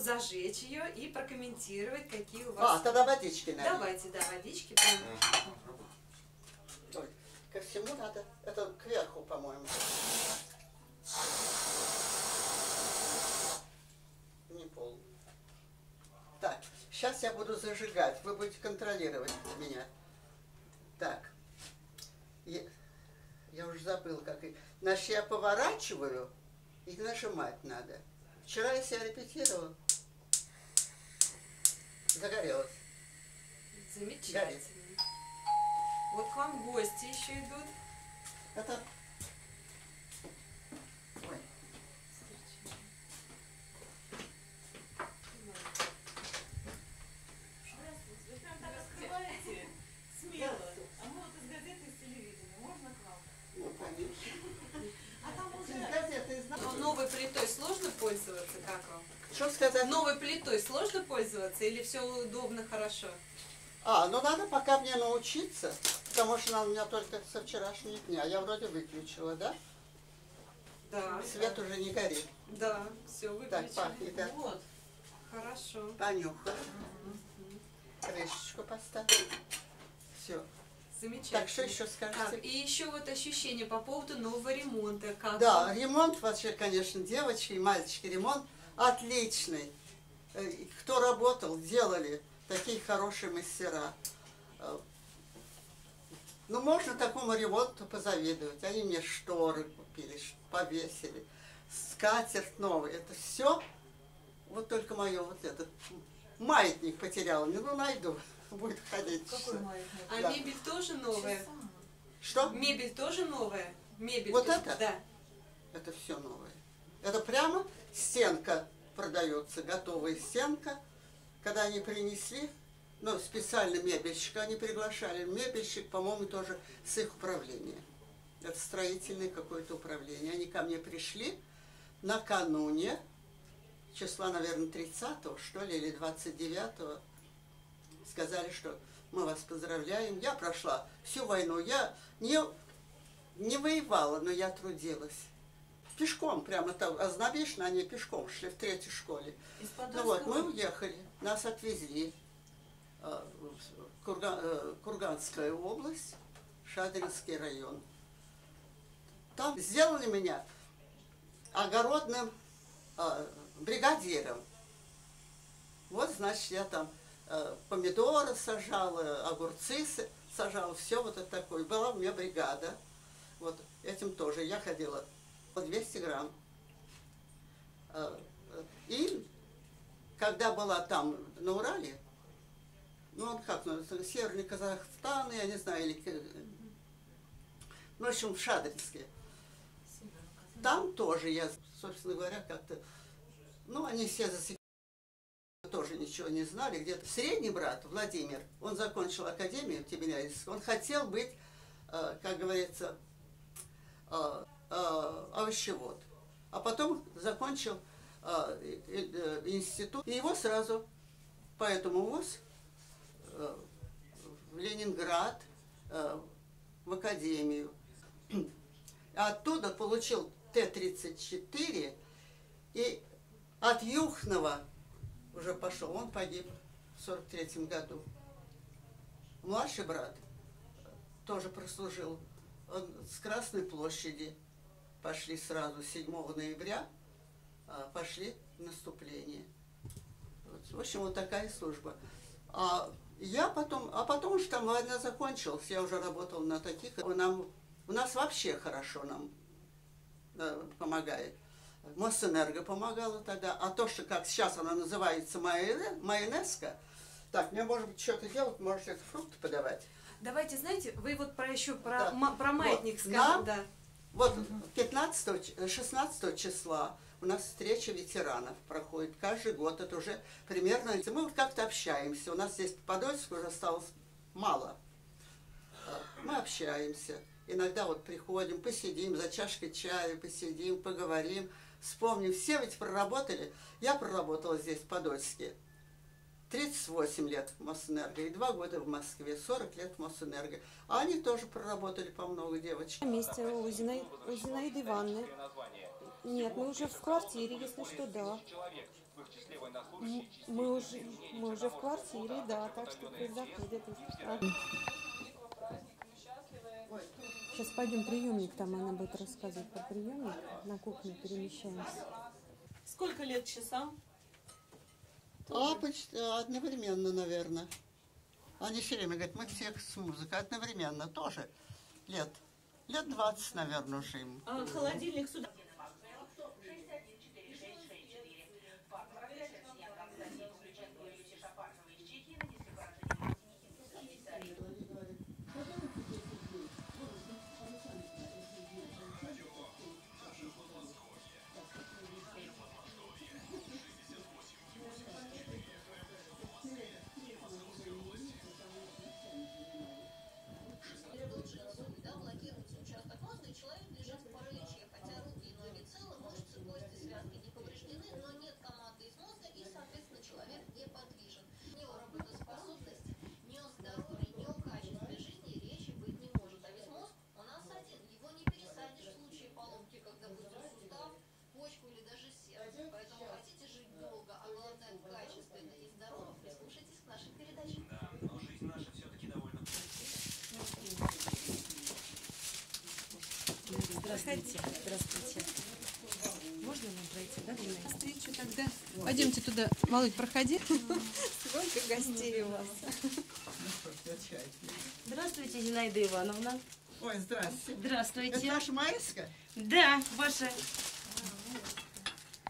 зажечь ее и прокомментировать, какие у вас... А, тогда водички, наверное. Давайте, да, водички. Ой, ко всему надо. Это кверху, по-моему. Не пол. Так, сейчас я буду зажигать. Вы будете контролировать меня. Так. Я уже забыл, как... Значит, я поворачиваю, и нажимать надо. Вчера я себя репетировала. Загорелась. Замечательно. Горит. Вот к вам гости еще идут. Это... Ой. Здравствуйте. Вы прям так открываете? Смело. А мы вот из газеты, из телевидения. Можно к вам? Ну, конечно. А там уже... Из газеты, из... Но новой плитой сложно пользоваться, как вам? Что сказать? Новой плитой сложно пользоваться или все удобно, хорошо? А, ну надо пока мне научиться, потому что она у меня только со вчерашнего дня. Я вроде выключила, да? Да. Свет уже не горит. Да, все выключила. Так пахнет. Да? Вот, хорошо. Понюхай. Крышечку поставь. Все. Замечательно. Так, что еще скажете? А, и еще вот ощущение по поводу нового ремонта. Как да, он? Ремонт вообще, конечно, девочки и мальчики, ремонт отличный. Кто работал, делали. Такие хорошие мастера. Ну, можно такому ремонту позавидовать. Они мне шторы купили, повесили. Скатерть новый. Это все. Вот только мое вот этот маятник потерял. Ну, найду. Будет ходить. Какой маятник? А да. Мебель тоже новая? Часа. Что? Мебель тоже новая? Мебель вот тоже? Это? Да. Это все новое. Это прямо стенка продается. Готовая стенка. Когда они принесли, ну, специально мебельщика они приглашали. Мебельщик, по-моему, тоже с их управления. Это строительное какое-то управление. Они ко мне пришли накануне, числа, наверное, 30-го, что ли, или 29-го. Сказали, что мы вас поздравляем. Я прошла всю войну. Я не воевала, но я трудилась. Пешком прямо там, ознобишно они пешком шли в третьей школе. Ну вот, мы уехали, нас отвезли в Курганская область, Шадринский район. Там сделали меня огородным бригадиром. Вот, значит, я там помидоры сажала, огурцы сажала, все вот это такое. Была у меня бригада. Вот этим тоже я ходила. По 200 грамм. И когда была там на Урале, ну он как, ну, Северный Казахстан, я не знаю, или, ну, в общем, в Шадринске. Там тоже я, собственно говоря, как-то, ну, они все засекли, тоже ничего не знали. Где-то средний брат, Владимир, он закончил академию Тбилисскую, он хотел быть, как говорится, овощевод. А потом закончил институт. И его сразу по этому вуз в Ленинград, в академию. Оттуда получил Т-34 и от Юхнова уже пошел. Он погиб в 43-м году. Младший брат тоже прослужил. Он с Красной площади. Пошли сразу 7 ноября, пошли наступление. Вот, в общем, вот такая служба. А потом уж там война закончилась, я уже работала на таких. У нас вообще хорошо нам помогает. Мосэнерго помогала тогда. А то, что как сейчас она называется майонезка, так, мне, может быть, что-то делать, может, это фрукты подавать. Давайте, знаете, вы вот про маятник вот сказали, да. Вот 15-16 числа у нас встреча ветеранов проходит каждый год. Это уже примерно... Мы вот как-то общаемся. У нас здесь в Подольске уже осталось мало. Мы общаемся. Иногда вот приходим, посидим, за чашкой чая посидим, поговорим, вспомним. Все ведь проработали. Я проработала здесь в Подольске 38 лет в Мосэнерго и 2 года в Москве, 40 лет в Мосэнерго. А они тоже проработали по много девочек. Вместе у Зинаиды Ивановны. Нет, мы уже в квартире, если что, да. Мы уже в квартире, да, так что предзаходят. Сейчас пойдем приемник, там она будет рассказывать про приемник. На кухню перемещаемся. Сколько лет часам? Почти одновременно, наверное. Они все время говорят, мы всех с музыкой одновременно тоже. Лет 20, наверное, уже им. А холодильник сюда. Здравствуйте. Здравствуйте. Можно нам пройти, да, Галина? Встречу тогда. Пойдемте туда. Володь, проходи. Сколько гостей у вас. Здравствуйте, Зинаида Ивановна. Ой, здравствуйте. Здравствуйте. Это ваша майская? Да, ваша.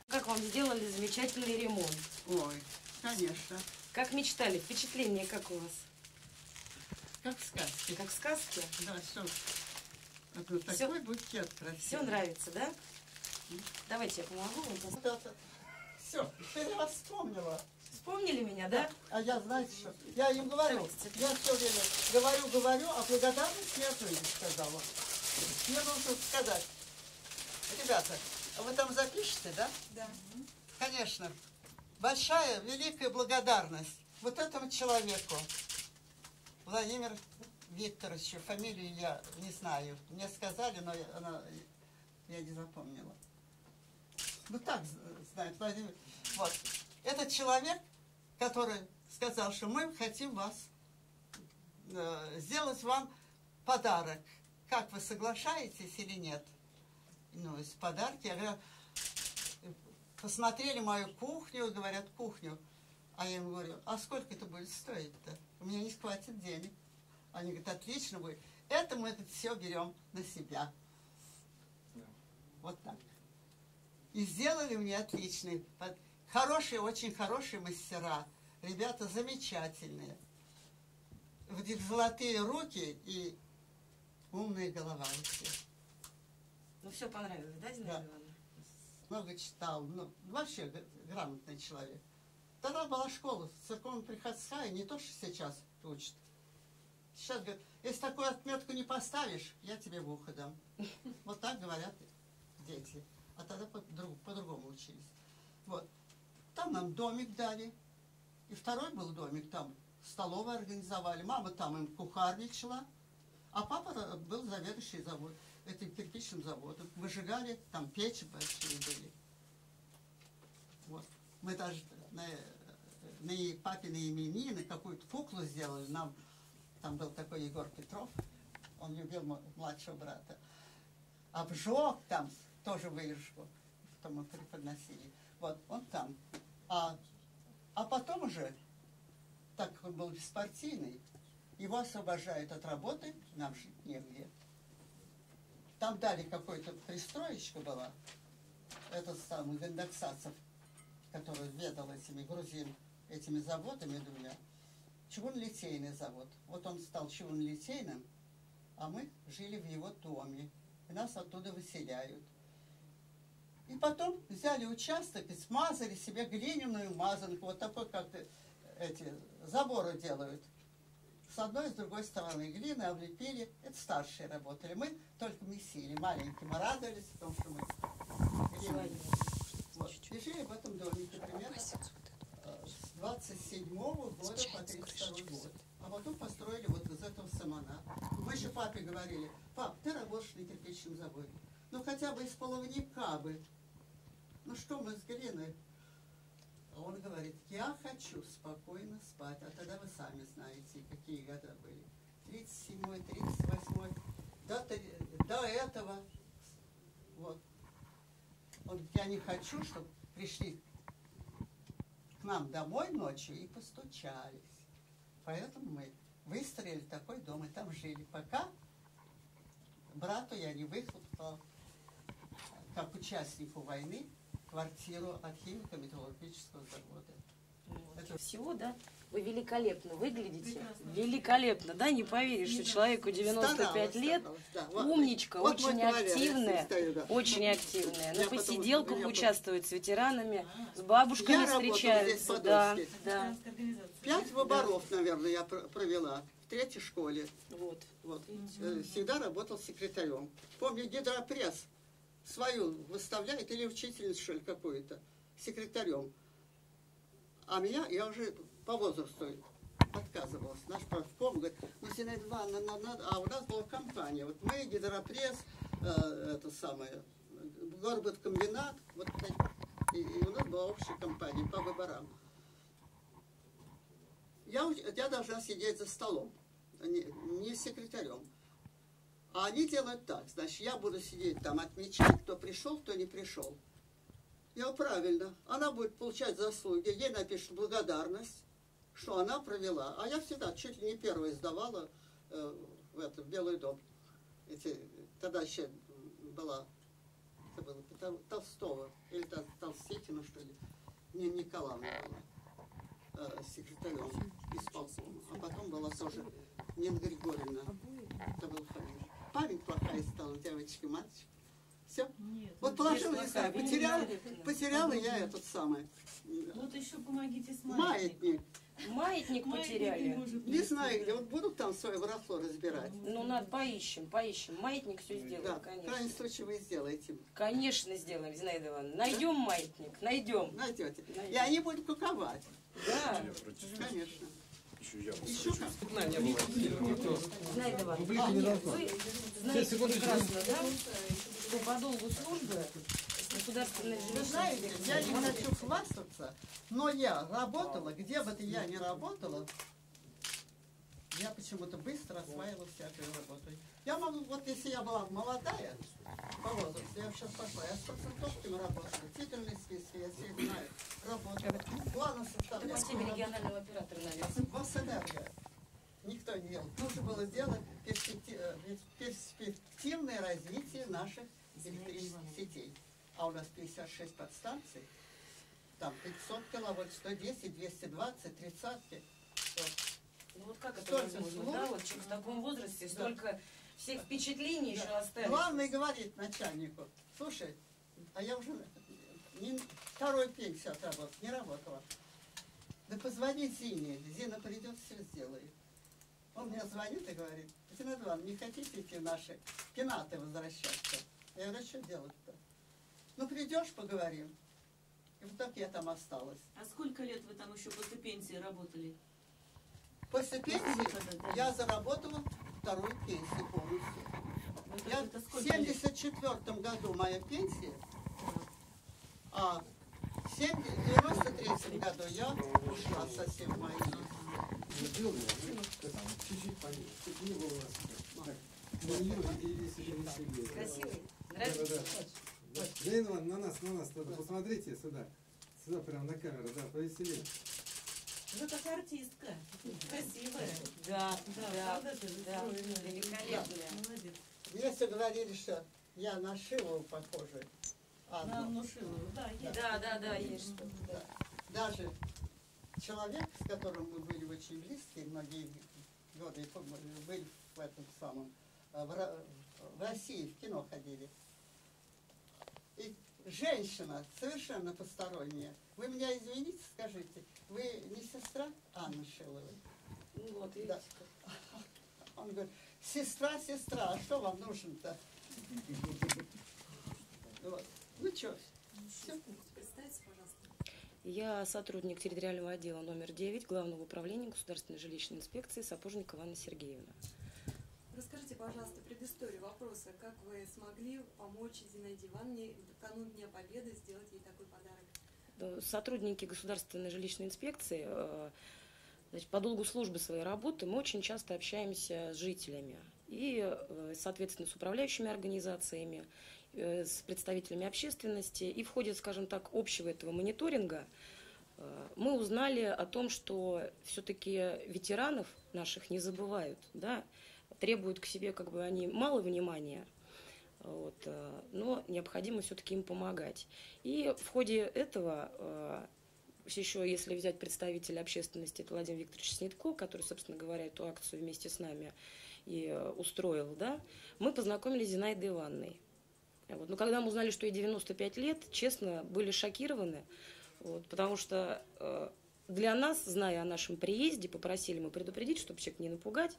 Как вам сделали замечательный ремонт? Ой, конечно. Как мечтали? Впечатление как у вас? Как в сказке. Как в сказке? Да, все. Такой букет красивый. Все нравится, да? Давайте я помогу вам. Все, теперь я вас вспомнила. Вспомнили меня, да? А я, знаете что, я им говорю. Я все время говорю, а благодарность я тоже не сказала. Мне нужно сказать. Ребята, вы там запишете, да? Да. Конечно. Большая, великая благодарность вот этому человеку. Владимир Викторовичу, фамилию я не знаю. Мне сказали, но я не запомнила. Ну так знает Владимир. Вот. Этот человек, который сказал, что мы хотим вас сделать вам подарок. Как вы соглашаетесь или нет? Ну, из подарки. Я говорю, посмотрели мою кухню, говорят, кухню. А я им говорю, а сколько это будет стоить-то? У меня не хватит денег. Они говорят, отлично будет. Это мы это все берем на себя. Да. Вот так. И сделали мне отличные. Хорошие, очень хорошие мастера. Ребята замечательные. В них золотые руки и умные головы. Ну, все понравилось, да, Зинаида Ивановна? Много читал. Ну, вообще грамотный человек. Тогда была школа церковно-приходская, не то, что сейчас учат. Сейчас говорят, если такую отметку не поставишь, я тебе в ухо дам. Вот так говорят дети. А тогда по-другому учились. Вот. Там нам домик дали. И второй был домик, там столовую организовали. Мама там им кухарничала. А папа был заведующий завод, этим кирпичным заводом. Выжигали, там печи большие были. Вот. Мы даже на папины именины какую-то куклу сделали. Нам там был такой Егор Петров, он любил младшего брата. Обжег там тоже вырежку, потом мы преподносили. Вот, он там. А потом уже, так как он был беспартийный, его освобождают от работы, нам жить негде. Там дали какую-то пристроечку была, этот самый Гандаксацев, который ведал этими этими заводами двумя. Чугунлитейный завод. Вот он стал чугунлитейным, а мы жили в его доме. И нас оттуда выселяют. И потом взяли участок и смазали себе глиняную мазанку. Вот такой, как эти заборы делают. С одной и с другой стороны глины облепили. Это старшие работали. Мы только месили. Маленькие мы радовались, потому что мы глину. Вот. И жили в этом домике примерно 27-го года по 32-й год. А потом построили вот из этого самана. Мы еще папе говорили, пап, ты работаешь на кирпичном заводе. Ну хотя бы из половника бы. Ну что мы с глиной? Он говорит, хочу спокойно спать. А тогда вы сами знаете, какие года были. 37-й, 38-й. До этого. Вот. Он говорит, я не хочу, чтобы пришли к нам домой ночью и постучались. Поэтому мы выстроили такой дом и там жили. Пока брату я не выхлопала, как участнику войны, квартиру от химико-металлургического завода. Вот. Это... Всего, да? Вы великолепно выглядите. Прекрасно. Великолепно, да? Не поверишь, что человеку 95 лет, да. Умничка, вот очень активная, стою, да. Очень активная. На посиделках участвует с ветеранами, с бабушками встречаются. Да, да. 5 выборов, наверное, я провела. В третьей школе. Вот. Вот. Всегда работал секретарем. Помню, гидропресс свою выставляет или учительницу, что ли, какую-то, секретарем. А меня, я уже по возрасту отказывалась. Наш правком говорит, ну, Зинаида Ивановна, надо... А у нас была компания. Вот мы, гидропресс, это самое, горбыткомбинат, вот, и у нас была общая компания по выборам. Я должна сидеть за столом, не секретарем. А они делают так, значит, я буду сидеть там, отмечать, кто пришел, кто не пришел. Я говорю, правильно, она будет получать заслуги, ей напишут благодарность, что она провела. А я всегда чуть ли не первая сдавала в Белый дом. Тогда еще была, это было Толстого, или Толститина, что ли, Нина Николаевна была секретарем исполкома, а потом была тоже Нина Григорьевна. Это был фамилия. Память плохая стала, девочки, мальчики. Все? Нет, вот положила, не знаю, потеряла я этот самый. Вот еще помогите с маятником. Маятник потеряли. Не знаю где, вот будут там свое воровство разбирать. Ну надо, поищем. Маятник все сделаем, да, конечно. В крайнем случае вы сделаете. Конечно сделаем, Зинаида Ивановна. Найдем маятник, найдем. Найдете. И они будут куковать. Да, конечно. Еще как? Зинаида Ивановна, вы знаете прекрасно, да, что по долгу службы государственной жилищной... Вы знаете, я не хочу хвастаться, но я работала, где бы я ни работала, я почему-то быстро осваивала всякую работу. Я могу, вот если я была молодая по возрасту, я сейчас пошла, я с процентовками работала, титульные списки, я все знаю, работала. Планы составляла. Ты по теме регионального оператора, наверное. Мосэнерго. Никто не делал. Нужно было сделать перспективное развитие наших электрических сетей. А у нас 56 подстанций, там 500 киловольт, 110, 220, 30-ки. Ну вот как это возможно, да, вот в таком возрасте столько всех впечатлений еще осталось. Главное говорит начальнику, слушай, а я уже второй пенсию отработала, не работала. Да позвони Зине, Зина придет, все сделает. Он мне звонит и говорит, Зинаида Ивановна, не хотите идти в наши пенаты возвращаться? Я говорю, а что делать-то? Ну придешь, поговорим. И вот так я там осталась. А сколько лет вы там еще после пенсии работали? После пенсии я заработала вторую пенсию полностью. Я в 1974 году моя пенсия, а в 1993 году я ушла совсем в мою жизнь. Красивый? Нравится? Зинаида Ивановна, на нас, посмотрите сюда. Сюда прям на камеру, да, повеселее. Вы как артистка, красивая. Да. Великолепная. Молодец. Мне все говорили, что я на Шилову похожа. Анну Шилову, да, есть. Да, есть что-то. Да. Даже человек, с которым мы были очень близки, многие годы были в этом самом, в России, в кино ходили. И женщина совершенно посторонняя. Вы меня извините, скажите, вы не сестра Анны Шиловой? Вот, да. Он говорит, сестра, а что вам нужно-то? Вот. Ну что, все. Представьте, пожалуйста. Я сотрудник территориального отдела номер 9 Главного управления Государственной жилищной инспекции Сапожник Ивана Сергеевна. Расскажите, пожалуйста, предысторию вопроса, как вы смогли помочь Зинаиде Ивановне в канун Дня Победы сделать ей такой подарок? Сотрудники Государственной жилищной инспекции, по долгу службы своей работы мы очень часто общаемся с жителями и, соответственно, с управляющими организациями, с представителями общественности. И в ходе, скажем так, общего этого мониторинга мы узнали о том, что все-таки ветеранов наших не забывают, да, требуют к себе, как бы, они мало внимания. Вот, но необходимо все-таки им помогать. И в ходе этого, еще если взять представителя общественности, это Владимир Викторович Снитко, который, собственно говоря, эту акцию вместе с нами и устроил, да, мы познакомились с Зинаидой Ивановной. Вот. Но когда мы узнали, что ей 95 лет, честно, были шокированы, вот, потому что для нас, зная о нашем приезде, попросили мы предупредить, чтобы человек не напугать.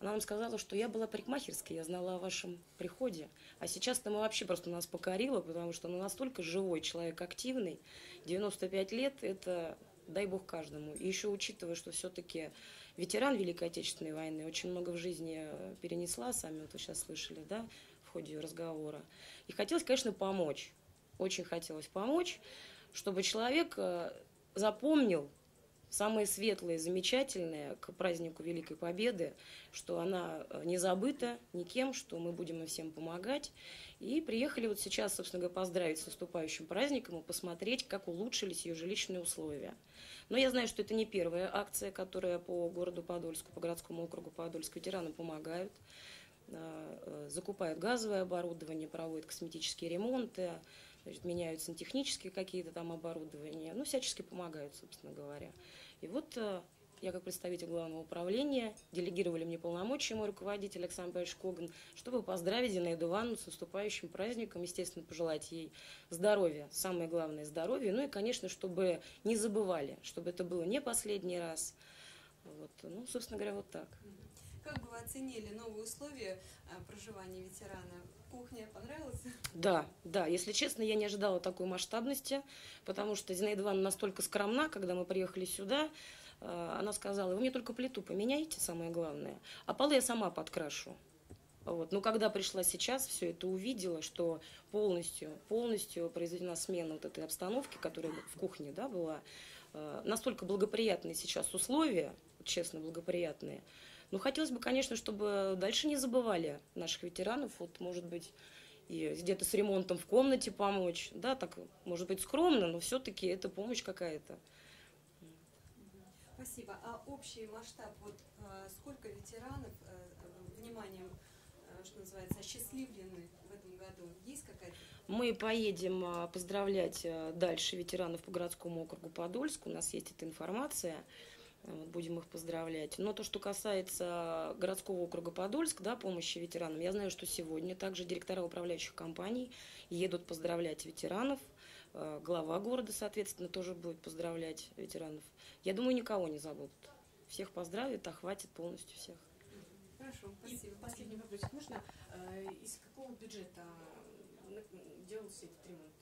Она нам сказала, что я была парикмахерской, я знала о вашем приходе. А сейчас-то мы вообще просто нас покорила, потому что она настолько живой человек, активный. 95 лет – это, дай бог, каждому. И еще учитывая, что все-таки ветеран Великой Отечественной войны, очень много в жизни перенесла, сами вот вы сейчас слышали, да, в ходе ее разговора. И хотелось, конечно, помочь. Очень хотелось помочь, чтобы человек запомнил самое светлое, замечательное к празднику Великой Победы, что она не забыта никем, что мы будем им всем помогать. И приехали вот сейчас, собственно говоря, поздравить с наступающим праздником и посмотреть, как улучшились ее жилищные условия. Но я знаю, что это не первая акция, которая по городу Подольску, по городскому округу Подольск ветеранам помогают. Закупают газовое оборудование, проводят косметические ремонты, значит, меняют сантехнические какие-то там оборудования, ну, всячески помогают, собственно говоря. И вот я, как представитель Главного управления, делегировали мне полномочия мой руководитель Александр Павлович Коган, чтобы поздравить Зинаиду Ивановну с наступающим праздником, естественно, пожелать ей здоровья, самое главное – здоровья, ну и, конечно, чтобы не забывали, чтобы это было не последний раз. Вот. Ну, собственно говоря, вот так. Как бы вы оценили новые условия проживания ветерана? Кухня понравилась? Да, да. Если честно, я не ожидала такой масштабности, потому что Зинаида Ивановна настолько скромна, когда мы приехали сюда, она сказала: вы мне только плиту поменяйте, самое главное, а полы я сама подкрашу. Вот. Но когда пришла сейчас, все это увидела, что полностью произведена смена вот этой обстановки, которая в кухне, да, была. Настолько благоприятные сейчас условия, честно, благоприятные. Но хотелось бы, конечно, чтобы дальше не забывали наших ветеранов, вот, может быть, и где-то с ремонтом в комнате помочь, да, так, может быть, скромно, но все-таки это помощь какая-то. Спасибо. А общий масштаб, вот сколько ветеранов, вниманием, что называется, осчастливлены в этом году? Есть какая-то? Мы поедем поздравлять дальше ветеранов по городскому округу Подольску, у нас есть эта информация. Будем их поздравлять. Но то, что касается городского округа Подольск, да, помощи ветеранам, я знаю, что сегодня также директора управляющих компаний едут поздравлять ветеранов. Глава города, соответственно, тоже будет поздравлять ветеранов. Я думаю, никого не забудут. Всех поздравят, а хватит полностью всех. Хорошо, спасибо. И последний вопрос. Можно, из какого бюджета делался этот ремонт?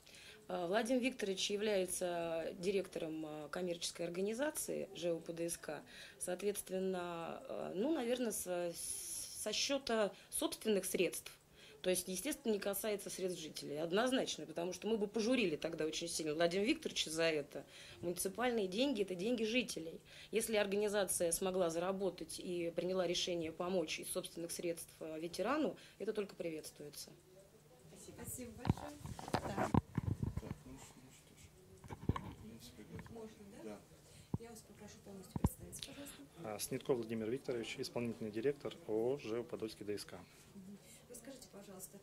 Владимир Викторович является директором коммерческой организации ЖЭУ ПДСК. Соответственно, ну, наверное, со счета собственных средств. То есть, естественно, не касается средств жителей. Однозначно, потому что мы бы пожурили тогда очень сильно Владимира Викторовича за это. Муниципальные деньги – это деньги жителей. Если организация смогла заработать и приняла решение помочь из собственных средств ветерану, это только приветствуется. Спасибо. Спасибо большое. Да. Снитко Владимир Викторович, исполнительный директор ООО ЖЭУ Подольский ДСК. Расскажите, пожалуйста,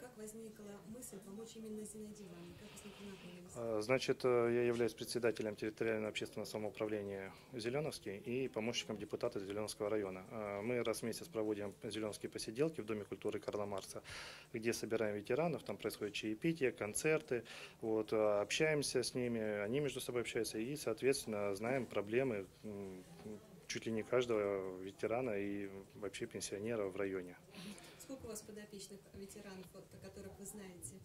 как возникла мысль помочь именно Зинаиде Ивановне? Как возникла? Значит, я являюсь председателем территориального общественного самоуправления Зеленовский и помощником депутата Зеленовского района. Мы раз в месяц проводим зеленовские посиделки в Доме культуры Карла Маркса, где собираем ветеранов, там происходит чаепитие, концерты, вот, общаемся с ними, они между собой общаются и, соответственно, знаем проблемы чуть ли не каждого ветерана и вообще пенсионера в районе. Сколько у вас подопечных ветеранов, которых вы знаете?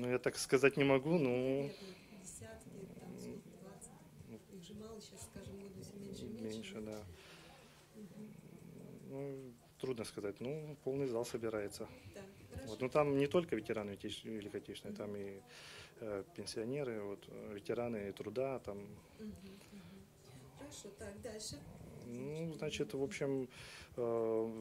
Ну, я так сказать не могу, но... Нет, ну, десятки, там, сколько, 20. Их же мало сейчас, скажем, году все меньше и меньше. Меньше, да. Угу. Ну, трудно сказать, ну, полный зал собирается. Да, вот. Но там не только ветераны Великой Отечественной, угу, там и пенсионеры, вот, ветераны труда. Там. Хорошо, так, дальше. Ну, значит, в общем,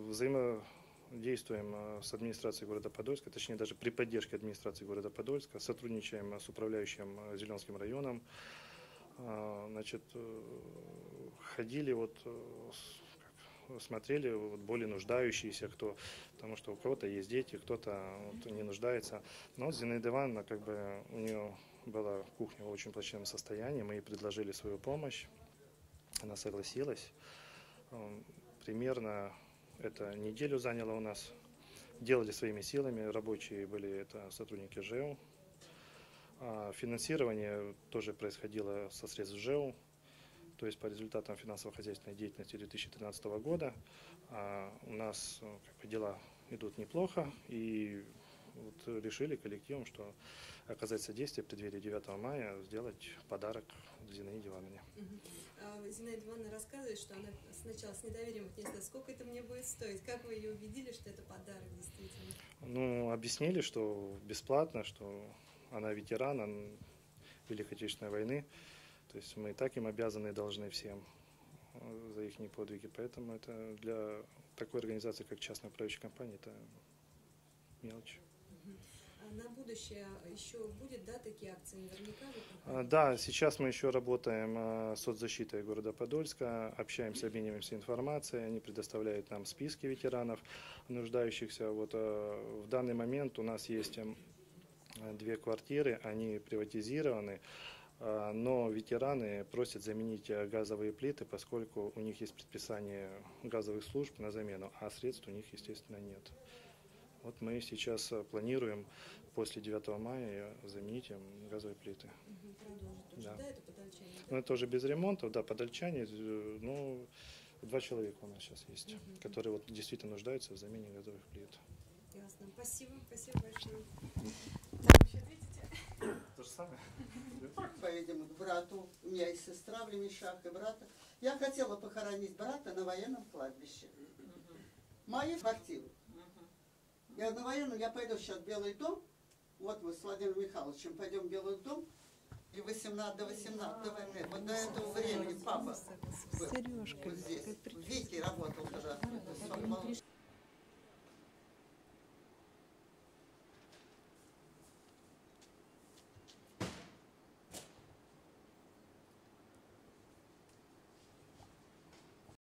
взаимодействуем с администрацией города Подольска, точнее даже при поддержке администрации города Подольска, сотрудничаем с управляющим Зеленовским районом. Значит, ходили, вот, смотрели вот, более нуждающиеся, кто, потому что у кого-то есть дети, кто-то вот, не нуждается. Но Зинаида Ивановна, как бы, у нее была кухня в очень плачевном состоянии, мы ей предложили свою помощь, она согласилась. Примерно это неделю заняло у нас. Делали своими силами, рабочие были это сотрудники ЖЭУ. Финансирование тоже происходило со средств ЖЭУ, то есть по результатам финансово-хозяйственной деятельности 2013 года у нас как бы, дела идут неплохо, и вот решили коллективом, что оказать содействие в преддверии 9 мая, сделать подарок Зинаиде Ивановне. Зинаида Ивановна рассказывает, что она сначала с недоверием отнеслась, сколько это мне будет стоить, как вы ее убедили, что это подарок действительно? Ну, объяснили, что бесплатно, что она ветеран, она Великой Отечественной войны, то есть мы и так им обязаны и должны всем за их подвиги, поэтому это для такой организации, как частная управляющая компания, это мелочь. На будущее еще будут, да, такие акции? Наверняка? Да, сейчас мы еще работаем с соцзащитой города Подольска, общаемся, обмениваемся информацией, они предоставляют нам списки ветеранов, нуждающихся. Вот, в данный момент у нас есть 2 квартиры, они приватизированы, но ветераны просят заменить газовые плиты, поскольку у них есть предписание газовых служб на замену, а средств у них, естественно, нет. Вот мы сейчас планируем после 9 мая заменить им газовые плиты. Продолжить уже, да, это подольчане? Ну, это уже без ремонтов, да, подольчане, ну, 2 человека у нас сейчас есть, которые вот действительно нуждаются в замене газовых плит. Ясно, спасибо, спасибо большое. Так, еще ответите? То же самое. Поедем к брату, у меня есть сестра в Лемешах и брата. Я хотела похоронить брата на военном кладбище. Мои квартиры. Я на военную, я пойду сейчас в Белый дом, вот мы с Владимиром Михайловичем пойдем в Белый дом, и 18 до 18 войны, вот до этого времени папа был здесь, Вики работал тогда.